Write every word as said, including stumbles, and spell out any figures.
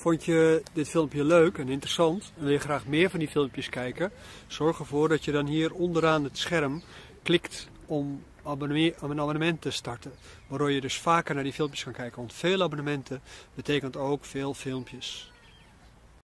Vond je dit filmpje leuk en interessant en wil je graag meer van die filmpjes kijken? Zorg ervoor dat je dan hier onderaan het scherm klikt om abonne- een abonnement te starten. Waardoor je dus vaker naar die filmpjes kan kijken, want veel abonnementen betekent ook veel filmpjes.